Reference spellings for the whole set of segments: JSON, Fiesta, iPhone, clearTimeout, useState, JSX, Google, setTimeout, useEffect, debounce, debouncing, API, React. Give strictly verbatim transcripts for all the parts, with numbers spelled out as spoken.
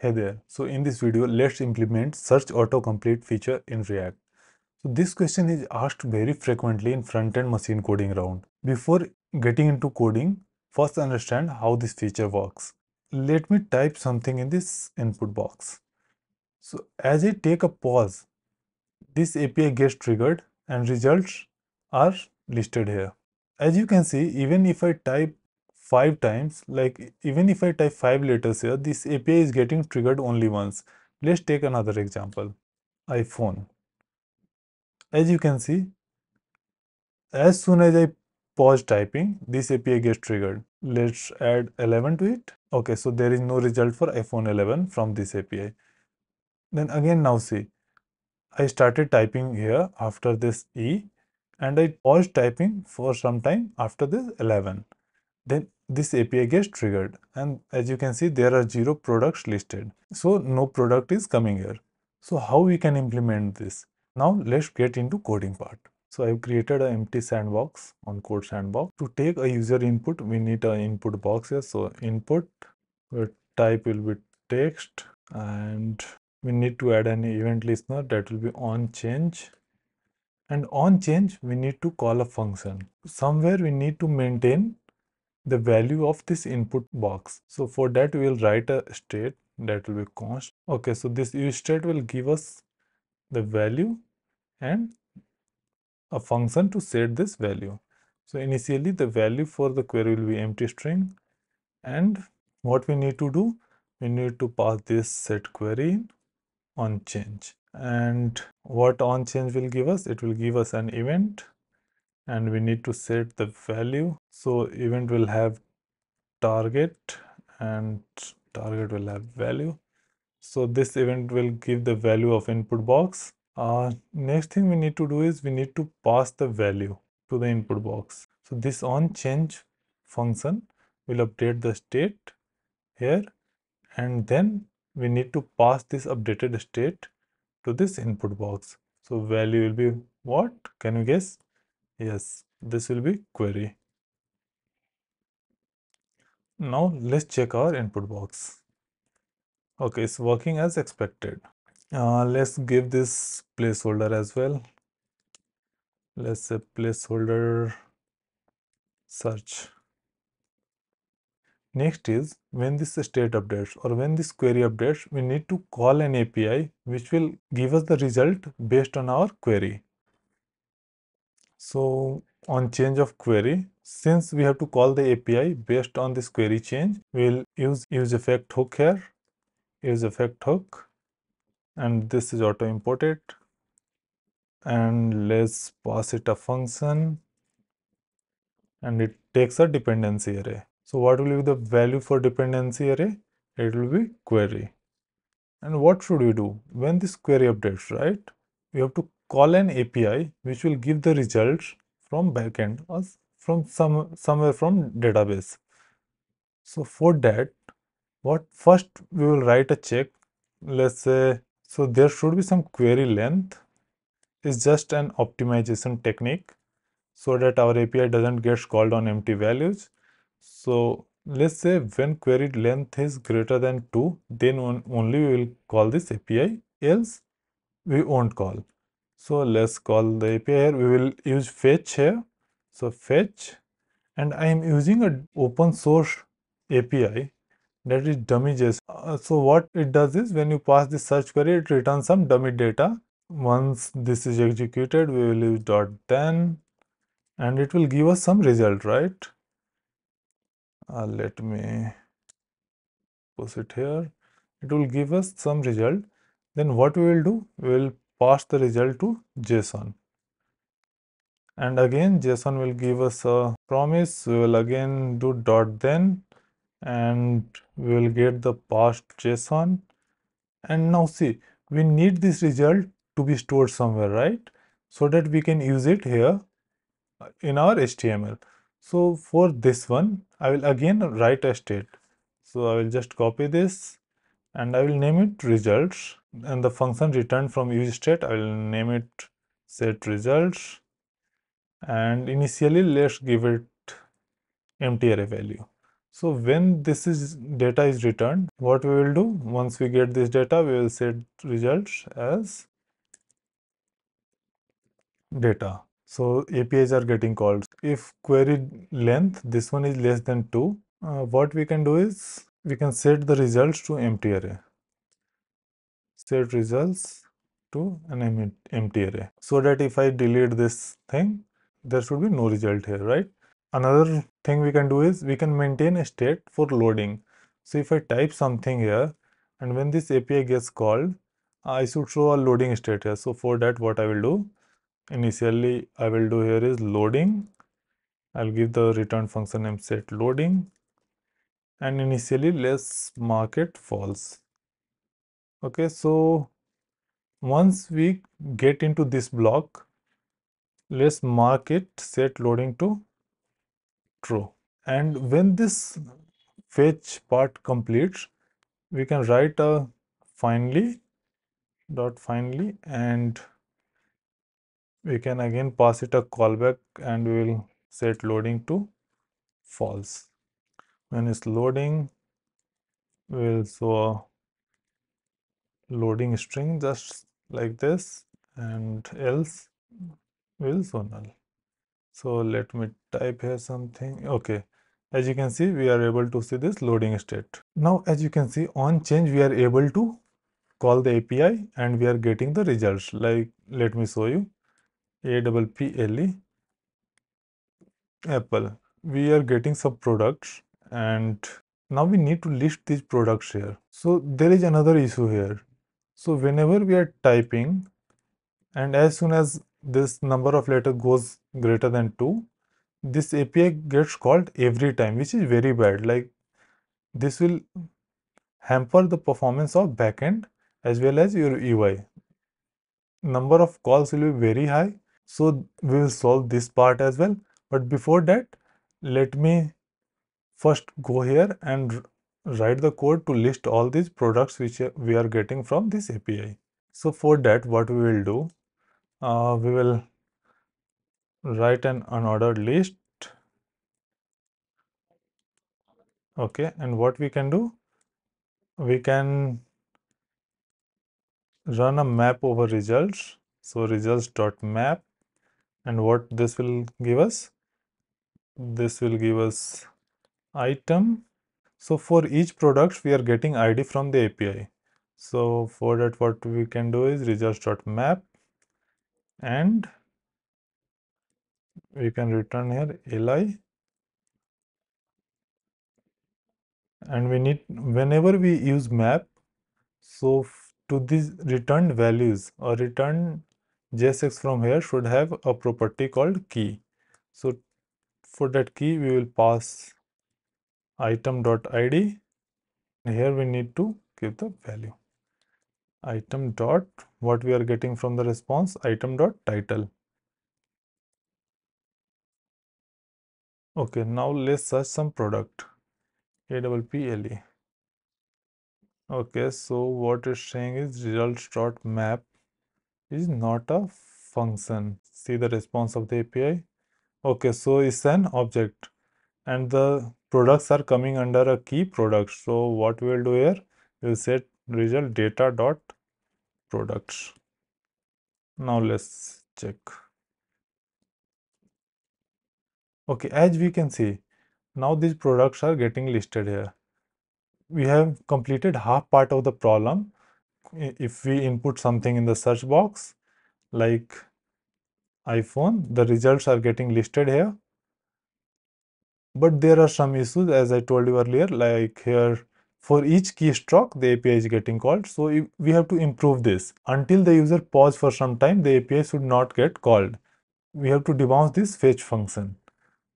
Hey there, so in this video let's implement search autocomplete feature in React. So this question is asked very frequently in front-end machine coding round. Before getting into coding, first understand how this feature works. Let me type something in this input box. So as I take a pause, this A P I gets triggered and results are listed here. As you can see, even if I type five times, like even if I type five letters here, this A P I is getting triggered only once. Let's take another example, iPhone. As you can see, as soon as I pause typing, this A P I gets triggered. Let's add eleven to it. Okay, so there is no result for iPhone eleven from this A P I. Then again, now see, I started typing here after this E and I paused typing for some time after this eleven. Then this A P I gets triggered and as you can see there are zero products listed, so no product is coming here. So how we can implement this? Now let's get into coding part. So I've created an empty sandbox on code sandbox. To take a user input we need an input box here, so input where type will be text and we need to add an event listener that will be on change, and on change we need to call a function. Somewhere we need to maintain the value of this input box. So for that we will write a state that will be const. Okay, so this useState will give us the value and a function to set this value. So initially the value for the query will be empty string, and what we need to do, we need to pass this set query on change. And what on change will give us? It will give us an event. And we need to set the value. So event will have target and target will have value. So this event will give the value of input box. Uh, next thing we need to do is we need to pass the value to the input box. So this on change function will update the state here, and then we need to pass this updated state to this input box. So value will be what? Can you guess? Yes, this will be query. Now let's check our input box. Okay, it's working as expected. Uh, let's give this placeholder as well. Let's say placeholder search. Next is when this state updates or when this query updates, we need to call an A P I which will give us the result based on our query. So on change of query, since we have to call the A P I based on this query change, we'll use useEffect hook here, useEffect hook, and this is auto imported, and let's pass it a function, and it takes a dependency array. So what will be the value for dependency array? It will be query. And what should we do when this query updates, right? We have to call an A P I which will give the results from backend or from some somewhere from database. So for that, what first we will write a check. Let's say, so there should be some query length. It's just an optimization technique so that our A P I doesn't get called on empty values. So let's say when query length is greater than two, then only we will call this A P I, else we won't call. So let's call the A P I here. We will use fetch here. So fetch, and I am using an open source A P I that is dummy J S O N. Uh, so what it does is when you pass this search query, it returns some dummy data. Once this is executed, we will use dot then, and it will give us some result, right? Uh, let me post it here. It will give us some result. Then what we will do? We will pass the result to JSON, and again JSON will give us a promise. We will again do dot then, and we will get the passed JSON. And now see, we need this result to be stored somewhere, right? So that we can use it here in our H T M L. So for this one, I will again write a state. So I will just copy this and I will name it results, and the function returned from useState, I will name it setResults, and initially let's give it empty array value. So when this is data is returned, what we will do, once we get this data, we will set result as data. So A P Is are getting called. If query length, this one is less than two, uh, what we can do is we can set the results to empty array. Set results to an empty array, so that if I delete this thing, there should be no result here, right? Another thing we can do is we can maintain a state for loading. So if I type something here and when this A P I gets called, I should show a loading state here. So for that, what I will do, initially I will do here is loading. I'll give the return function name set loading, and initially let's mark it false. Okay, so once we get into this block, let's mark it set loading to true, and when this fetch part completes, we can write a finally dot finally, and we can again pass it a callback, and we will set loading to false. When it's loading, we will show a loading string just like this, and else will show null. So let me type here something. Okay, as you can see, we are able to see this loading state. Now as you can see, on change we are able to call the A P I and we are getting the results. Like, let me show you. A P P L E apple. We are getting some products, and now we need to list these products here. So there is another issue here. So whenever we are typing, and as soon as this number of letter goes greater than two, this A P I gets called every time, which is very bad. Like, this will hamper the performance of backend as well as your U I. Number of calls will be very high. So we will solve this part as well. But before that, let me first go here and write the code to list all these products which we are getting from this A P I. So for that, what we will do, Uh, we will write an unordered list. Okay, and what we can do, we can run a map over results. So results.map, and what this will give us, this will give us item. So for each product we are getting I D from the A P I. So for that, what we can do is results.map, and we can return here li, and we need, whenever we use map, so to these returned values or return J S X from here should have a property called key. So for that key we will pass item.id, and here we need to give the value item dot, what we are getting from the response, item dot title. Okay, now let's search some product, A P P L E. Okay, so what it's saying is results dot map is not a function. See the response of the A P I. Okay, so it's an object, and the products are coming under a key product. So what we will do here, we will set result data dot products. Now let's check. Okay, as we can see, now these products are getting listed here. We have completed half part of the problem. If we input something in the search box like iPhone, the results are getting listed here. But there are some issues, as I told you earlier, like here for each keystroke the A P I is getting called. So we have to improve this. Until the user pause for some time, the A P I should not get called. We have to debounce this fetch function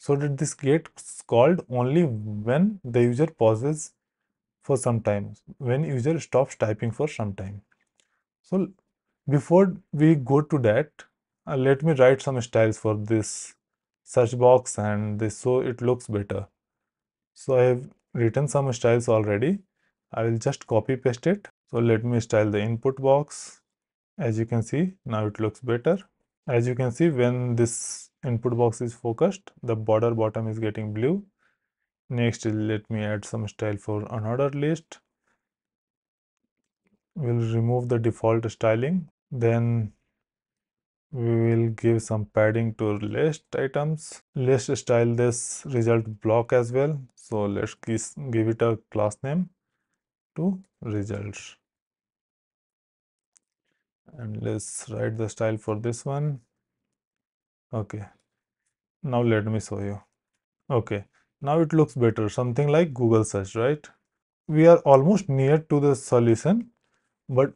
so that this gets called only when the user pauses for some time, when user stops typing for some time. So before we go to that, uh, let me write some styles for this search box and this, so it looks better. So I have written some styles already. I will just copy paste it. So let me style the input box. As you can see, now it looks better. As you can see, when this input box is focused, the border bottom is getting blue, Next, let me add some style for another list. We'll remove the default styling. Then we will give some padding to list items. Let's style this result block as well. So let's give it a class name to results. And let's write the style for this one. Okay. Now let me show you. Okay. Now it looks better. Something like Google search, right? We are almost near to the solution, but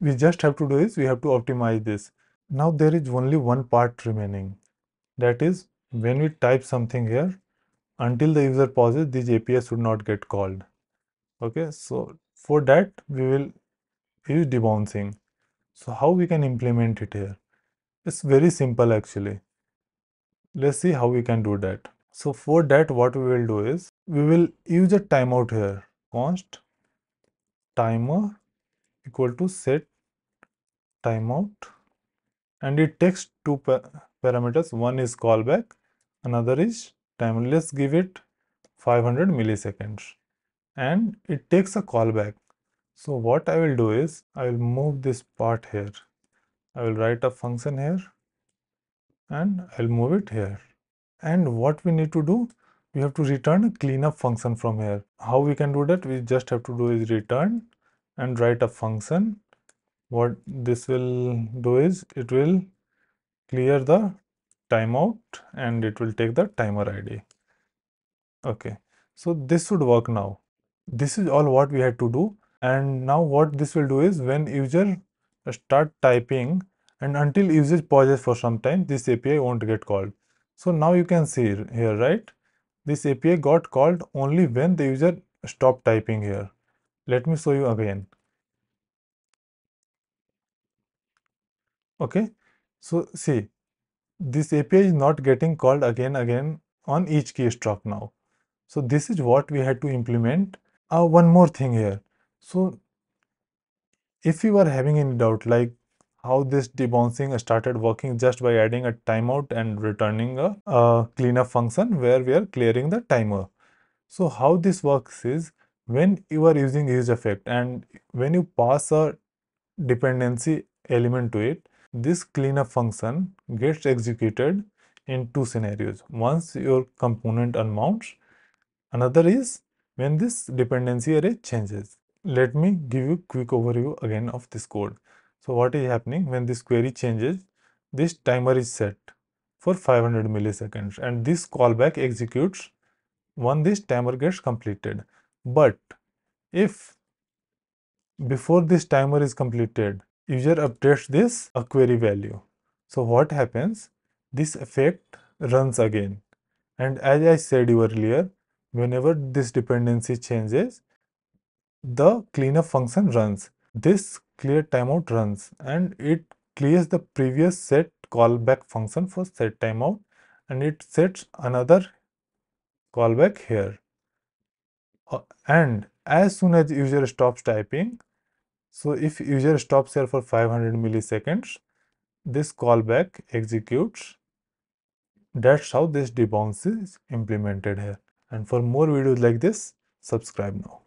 we just have to do is we have to optimize this. Now there is only one part remaining. That is, when we type something here, until the user pauses, this A P I should not get called. Okay. So for that, we will use debouncing. So how we can implement it here? It's very simple actually. Let's see how we can do that. So for that, what we will do is we will use a timeout here. Const timer equal to set timeout, and it takes two pa parameters. One is callback, another is time. Let's give it five hundred milliseconds, and it takes a callback. So what I will do is I will move this part here. I will write a function here and I'll move it here. And what we need to do, we have to return a cleanup function from here. How we can do that? We just have to do is return and write a function. What this will do is it will clear the timeout and it will take the timer I D. Okay, so this should work now. This is all what we had to do. And now what this will do is when user start typing and until user pauses for some time, this A P I won't get called. So now you can see here, right? This A P I got called only when the user stopped typing here. Let me show you again. Okay. So see, this A P I is not getting called again, again on each keystroke now. So this is what we had to implement. Uh, one more thing here. So if you are having any doubt like how this debouncing started working just by adding a timeout and returning a, a cleanup function where we are clearing the timer. So how this works is when you are using useEffect and when you pass a dependency element to it, this cleanup function gets executed in two scenarios. Once your component unmounts, another is when this dependency array changes. Let me give you a quick overview again of this code. So what is happening when this query changes, this timer is set for five hundred milliseconds and this callback executes when this timer gets completed. But if before this timer is completed, user updates this a query value. So what happens? This effect runs again. And as I said you earlier, whenever this dependency changes, the cleanup function runs. This clear timeout runs and it clears the previous set callback function for set timeout and it sets another callback here. Uh, and as soon as user stops typing, so if user stops here for five hundred milliseconds, this callback executes. That's how this debounce is implemented here. And for more videos like this, subscribe now.